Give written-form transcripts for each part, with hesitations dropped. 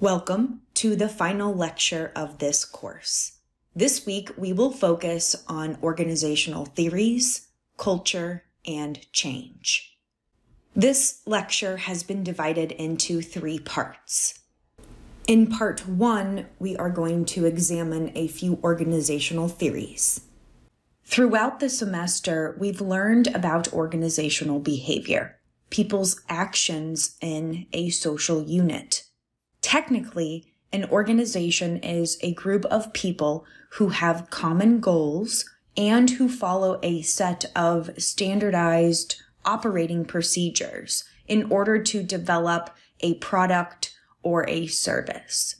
Welcome to the final lecture of this course. This week, we will focus on organizational theories, culture, and change. This lecture has been divided into three parts. In part one, we are going to examine a few organizational theories. Throughout the semester, we've learned about organizational behavior, people's actions in a social unit. Technically, an organization is a group of people who have common goals and who follow a set of standardized operating procedures in order to develop a product or a service.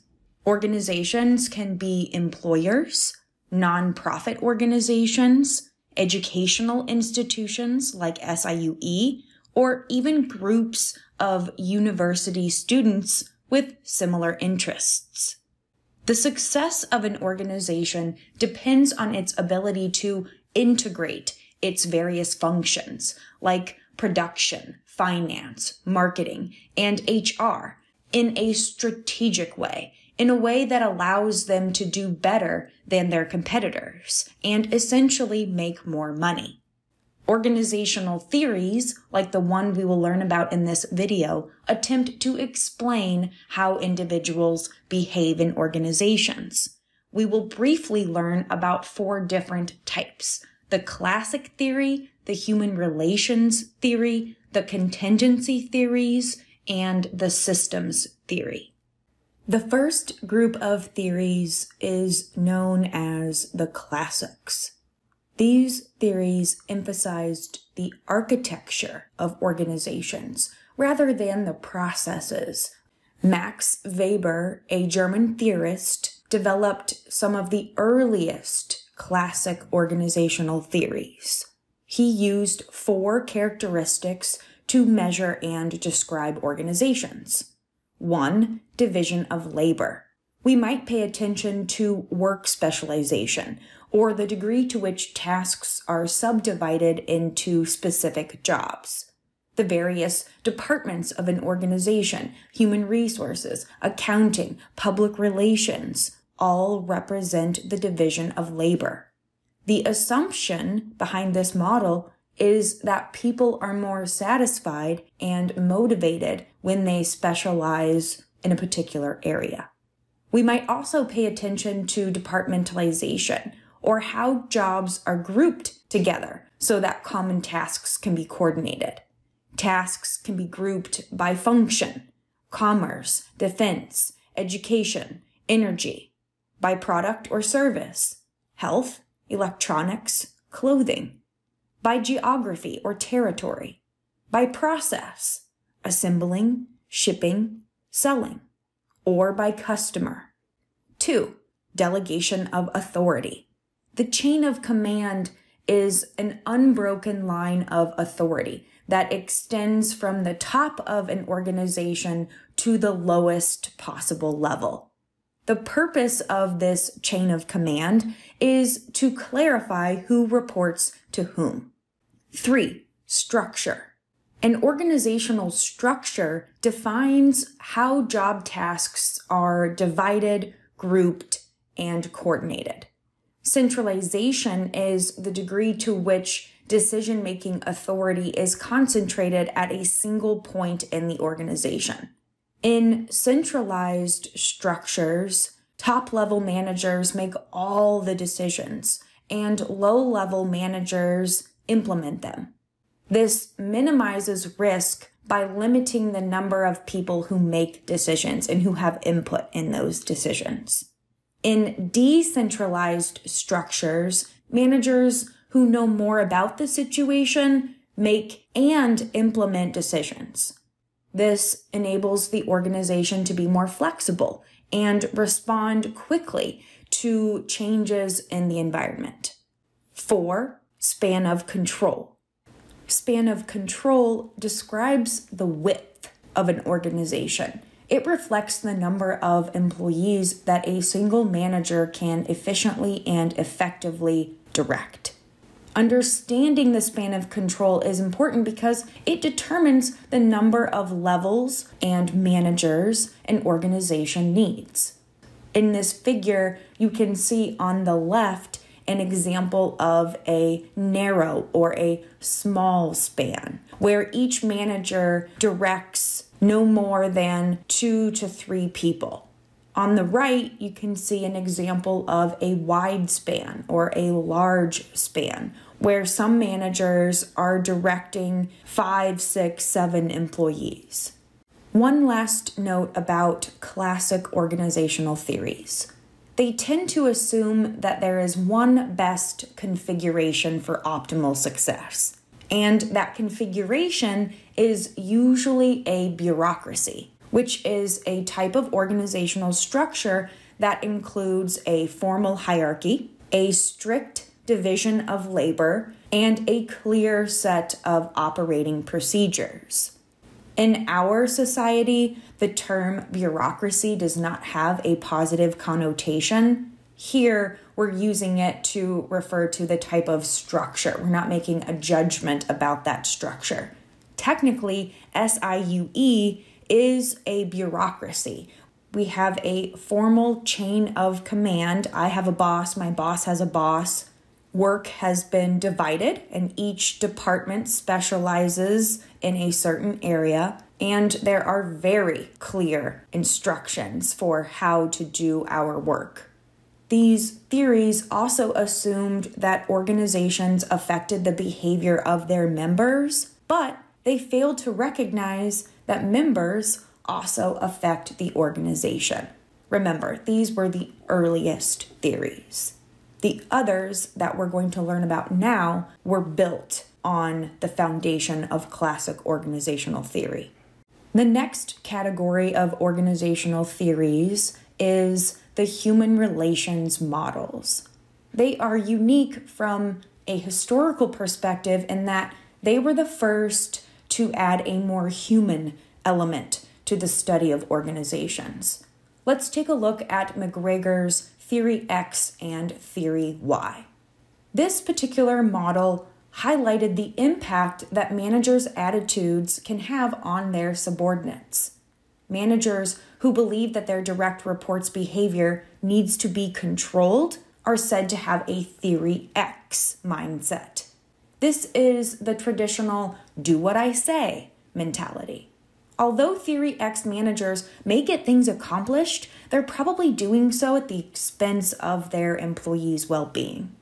Organizations can be employers, nonprofit organizations, educational institutions like SIUE, or even groups of university students with similar interests. The success of an organization depends on its ability to integrate its various functions, like production, finance, marketing, and HR, in a strategic way, in a way that allows them to do better than their competitors and essentially make more money. Organizational theories, like the one we will learn about in this video, attempt to explain how individuals behave in organizations. We will briefly learn about four different types: the classic theory, the human relations theory, the contingency theories, and the systems theory. The first group of theories is known as the classics. These theories emphasized the architecture of organizations rather than the processes. Max Weber, a German theorist, developed some of the earliest classic organizational theories. He used four characteristics to measure and describe organizations. 1. Division of labor. We might pay attention to work specialization, or the degree to which tasks are subdivided into specific jobs. The various departments of an organization, human resources, accounting, public relations, all represent the division of labor. The assumption behind this model is that people are more satisfied and motivated when they specialize in a particular area. We might also pay attention to departmentalization, or how jobs are grouped together so that common tasks can be coordinated. Tasks can be grouped by function: commerce, defense, education, energy; by product or service: health, electronics, clothing; by geography or territory; by process: assembling, shipping, selling; or by customer. 2. Delegation of authority. The chain of command is an unbroken line of authority that extends from the top of an organization to the lowest possible level. The purpose of this chain of command is to clarify who reports to whom. 3. Structure. An organizational structure defines how job tasks are divided, grouped, and coordinated. Centralization is the degree to which decision-making authority is concentrated at a single point in the organization. In centralized structures, top-level managers make all the decisions, and low-level managers implement them. This minimizes risk by limiting the number of people who make decisions and who have input in those decisions. In decentralized structures, managers who know more about the situation make and implement decisions. This enables the organization to be more flexible and respond quickly to changes in the environment. 4. Span of control. Span of control describes the width of an organization. It reflects the number of employees that a single manager can efficiently and effectively direct. Understanding the span of control is important because it determines the number of levels and managers an organization needs. In this figure, you can see on the left an example of a narrow or a small span where each manager directs no more than 2 to 3 people. On the right, you can see an example of a wide span or a large span where some managers are directing 5, 6, 7 employees. One last note about classic organizational theories. They tend to assume that there is one best configuration for optimal success, and that configuration is usually a bureaucracy, which is a type of organizational structure that includes a formal hierarchy, a strict division of labor, and a clear set of operating procedures. In our society, the term bureaucracy does not have a positive connotation. Here, we're using it to refer to the type of structure. We're not making a judgment about that structure. Technically, SIUE is a bureaucracy. We have a formal chain of command. I have a boss, my boss has a boss. Work has been divided and each department specializes in a certain area, and there are very clear instructions for how to do our work. These theories also assumed that organizations affected the behavior of their members, but they failed to recognize that members also affect the organization. Remember, these were the earliest theories. The others that we're going to learn about now were built on the foundation of classic organizational theory. The next category of organizational theories is the human relations models. They are unique from a historical perspective in that they were the first to add a more human element to the study of organizations. Let's take a look at McGregor's Theory X and Theory Y. This particular model highlighted the impact that managers' attitudes can have on their subordinates. Managers who believe that their direct reports' behavior needs to be controlled are said to have a Theory X mindset. This is the traditional do what I say mentality. Although Theory X managers may get things accomplished, they're probably doing so at the expense of their employees' well-being.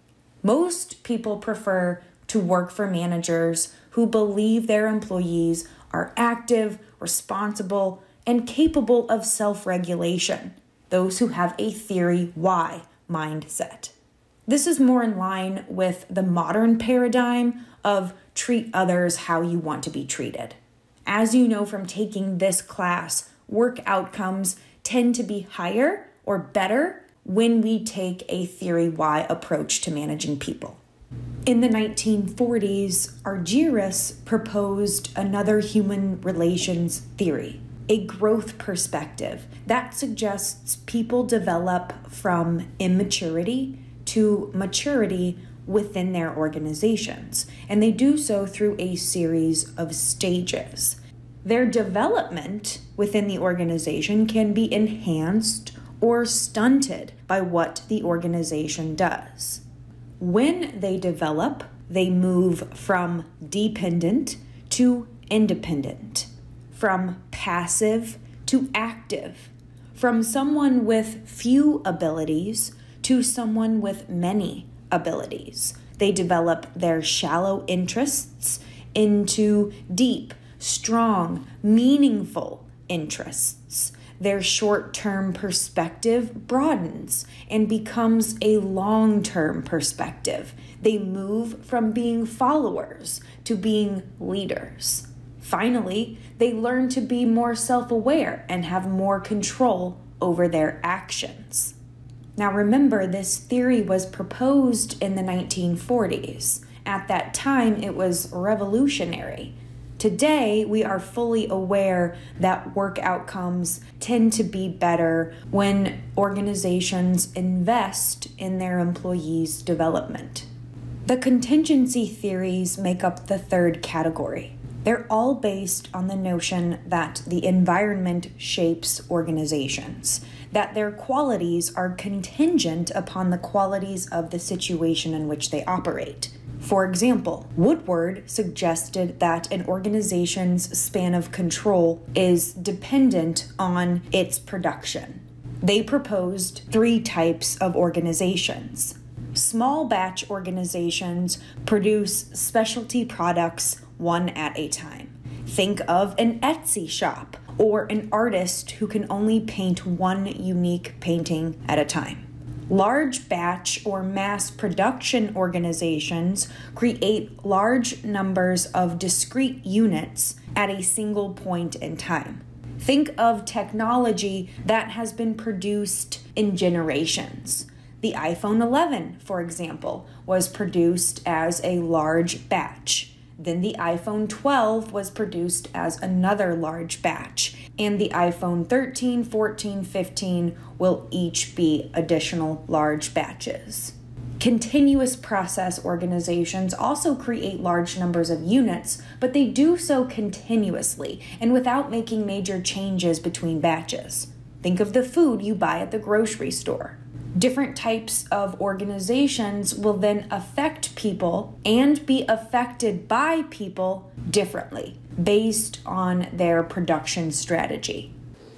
Most people prefer to work for managers who believe their employees are active, responsible, and capable of self-regulation, those who have a Theory Y mindset. This is more in line with the modern paradigm of treat others how you want to be treated. As you know from taking this class, work outcomes tend to be higher or better when we take a Theory Y approach to managing people. In the 1940s, Argyris proposed another human relations theory, a growth perspective that suggests people develop from immaturity to maturity within their organizations, and they do so through a series of stages. Their development within the organization can be enhanced or stunted by what the organization does. When they develop, they move from dependent to independent, from passive to active, from someone with few abilities to someone with many abilities. They develop their shallow interests into deep, strong, meaningful interests. Their short-term perspective broadens and becomes a long-term perspective. They move from being followers to being leaders. Finally, they learn to be more self-aware and have more control over their actions. Now remember, this theory was proposed in the 1940s. At that time, it was revolutionary. Today, we are fully aware that work outcomes tend to be better when organizations invest in their employees' development. The contingency theories make up the third category. They're all based on the notion that the environment shapes organizations, that their qualities are contingent upon the qualities of the situation in which they operate. For example, Woodward suggested that an organization's span of control is dependent on its production. They proposed three types of organizations. Small batch organizations produce specialty products one at a time. Think of an Etsy shop or an artist who can only paint one unique painting at a time. Large batch or mass production organizations create large numbers of discrete units at a single point in time. Think of technology that has been produced in generations. The iPhone 11, for example, was produced as a large batch. Then the iPhone 12 was produced as another large batch. And the iPhone 13, 14, 15 will each be additional large batches. Continuous process organizations also create large numbers of units, but they do so continuously and without making major changes between batches. Think of the food you buy at the grocery store. Different types of organizations will then affect people and be affected by people differently based on their production strategy.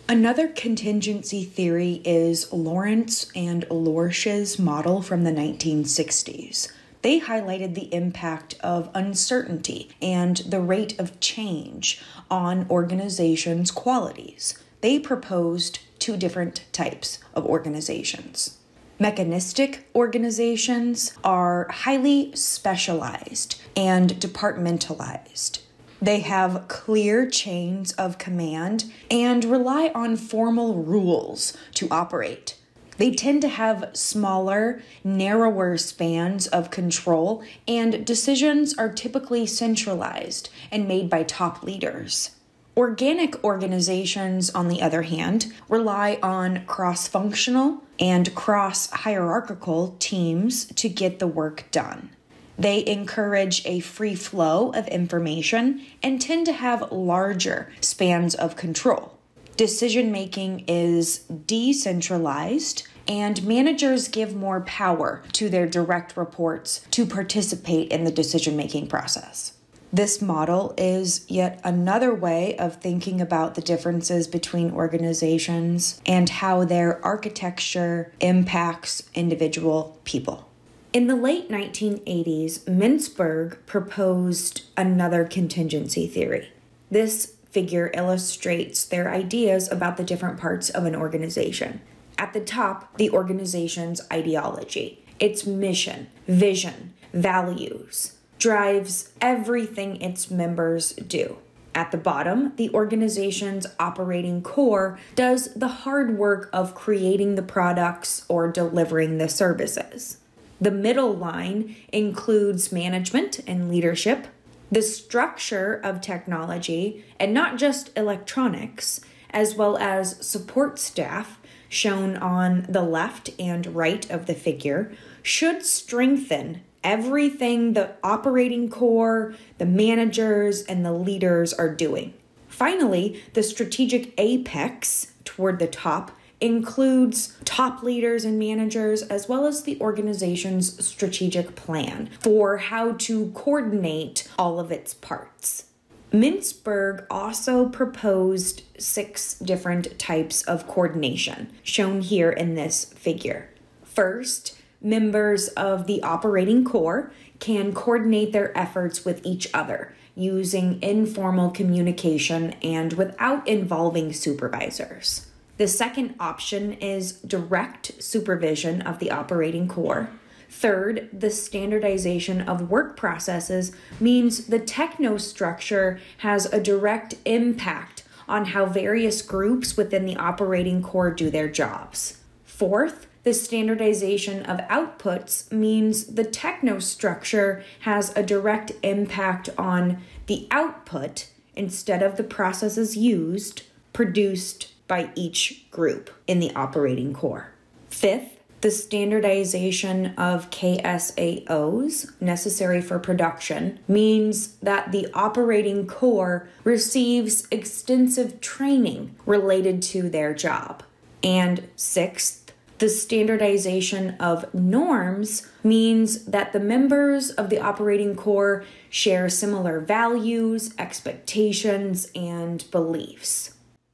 Another contingency theory is Lawrence and Lorsch's model from the 1960s. They highlighted the impact of uncertainty and the rate of change on organizations' qualities. They proposed two different types of organizations. Mechanistic organizations are highly specialized and departmentalized. They have clear chains of command and rely on formal rules to operate. They tend to have smaller, narrower spans of control, and decisions are typically centralized and made by top leaders. Organic organizations, on the other hand, rely on cross-functional and cross-hierarchical teams to get the work done. They encourage a free flow of information and tend to have larger spans of control. Decision-making is decentralized, and managers give more power to their direct reports to participate in the decision-making process. This model is yet another way of thinking about the differences between organizations and how their architecture impacts individual people. In the late 1980s, Mintzberg proposed another contingency theory. This figure illustrates their ideas about the different parts of an organization. At the top, the organization's ideology, its mission, vision, values, drives everything its members do. At the bottom, the organization's operating core does the hard work of creating the products or delivering the services. The middle line includes management and leadership, the structure of technology, and not just electronics, as well as support staff, shown on the left and right of the figure, should strengthen everything the operating core, the managers, and the leaders are doing. Finally, the strategic apex toward the top includes top leaders and managers, as well as the organization's strategic plan for how to coordinate all of its parts. Mintzberg also proposed 6 different types of coordination, shown here in this figure. First, members of the operating core can coordinate their efforts with each other using informal communication and without involving supervisors. The second option is direct supervision of the operating core. Third, the standardization of work processes means the technostructure has a direct impact on how various groups within the operating core do their jobs. Fourth, the standardization of outputs means the technostructure has a direct impact on the output instead of the processes used, produced by each group in the operating core. Fifth, the standardization of KSAOs necessary for production means that the operating corps receives extensive training related to their job. And sixth, the standardization of norms means that the members of the operating corps share similar values, expectations, and beliefs.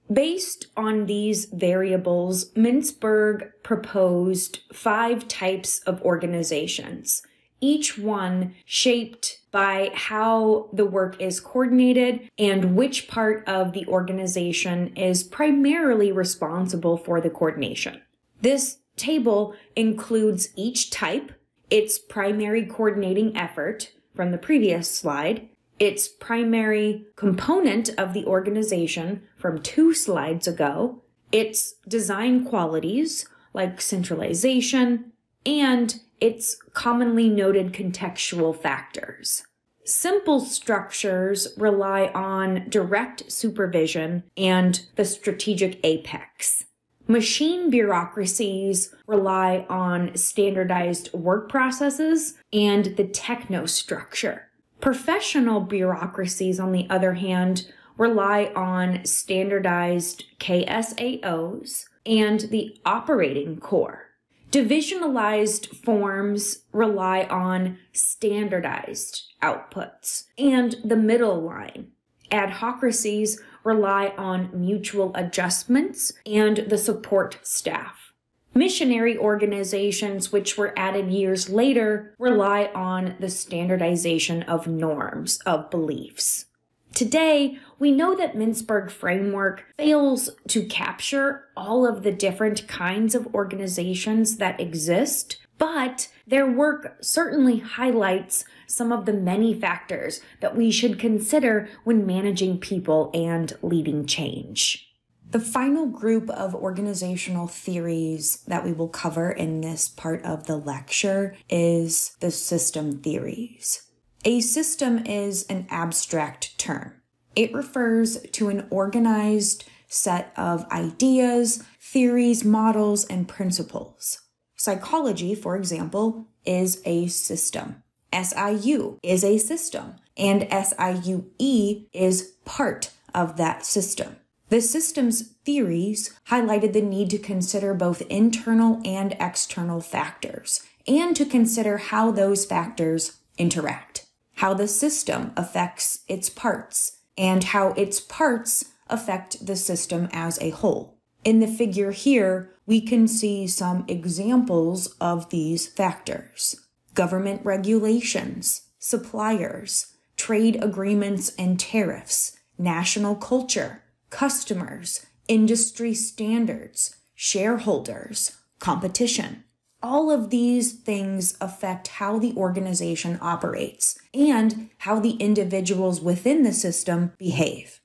Based on these variables, Mintzberg proposed 5 types of organizations, each one shaped by how the work is coordinated and which part of the organization is primarily responsible for the coordination. This table includes each type, its primary coordinating effort from the previous slide, its primary component of the organization from 2 slides ago, its design qualities like centralization, and its commonly noted contextual factors. Simple structures rely on direct supervision and the strategic apex. Machine bureaucracies rely on standardized work processes and the technostructure. Professional bureaucracies, on the other hand, rely on standardized KSAOs and the operating corps. Divisionalized forms rely on standardized outputs and the middle line. Adhocracies rely on mutual adjustments and the support staff. Missionary organizations, which were added years later, rely on the standardization of norms, of beliefs. Today, we know that Mintzberg framework fails to capture all of the different kinds of organizations that exist, but their work certainly highlights some of the many factors that we should consider when managing people and leading change. The final group of organizational theories that we will cover in this part of the lecture is the system theories. A system is an abstract term. It refers to an organized set of ideas, theories, models, and principles. Psychology, for example, is a system. SIU is a system, and SIUE is part of that system. The system's theories highlighted the need to consider both internal and external factors, and to consider how those factors interact, how the system affects its parts, and how its parts affect the system as a whole. In the figure here, we can see some examples of these factors: government regulations, suppliers, trade agreements and tariffs, national culture, customers, industry standards, shareholders, competition. All of these things affect how the organization operates and how the individuals within the system behave.